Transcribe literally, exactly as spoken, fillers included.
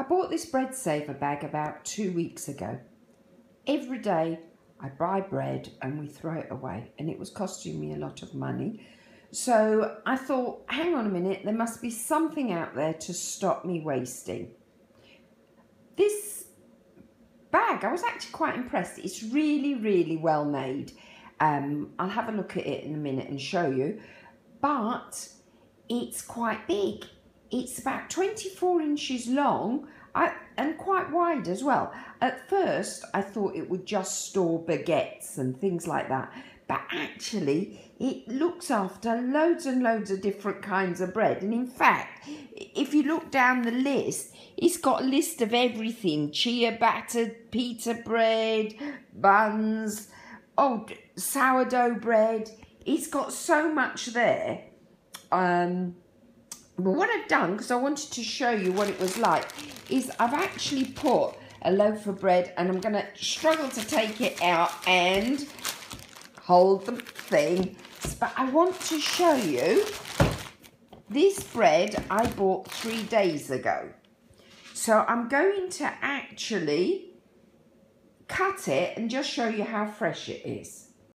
I bought this bread saver bag about two weeks ago. Every day I buy bread and we throw it away, and it was costing me a lot of money. So I thought, hang on a minute, there must be something out there to stop me wasting. This bag, I was actually quite impressed. It's really, really well made. Um, I'll have a look at it in a minute and show you. But it's quite big. It's about twenty-four inches long and quite wide as well. At first, I thought it would just store baguettes and things like that. But actually, it looks after loads and loads of different kinds of bread. And in fact, if you look down the list, it's got a list of everything. Chia batter, pita bread, buns, oh, sourdough bread. It's got so much there. Um, but what I've done, because I wanted to show you what it was like, is I've actually put a loaf of bread, and I'm going to struggle to take it out and hold the thing. But I want to show you this bread I bought three days ago. So I'm going to actually cut it and just show you how fresh it is.